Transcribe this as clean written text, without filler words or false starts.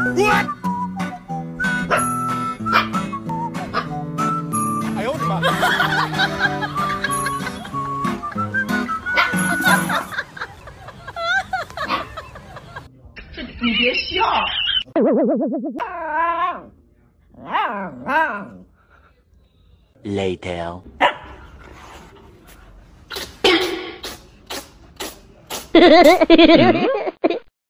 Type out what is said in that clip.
I own my later.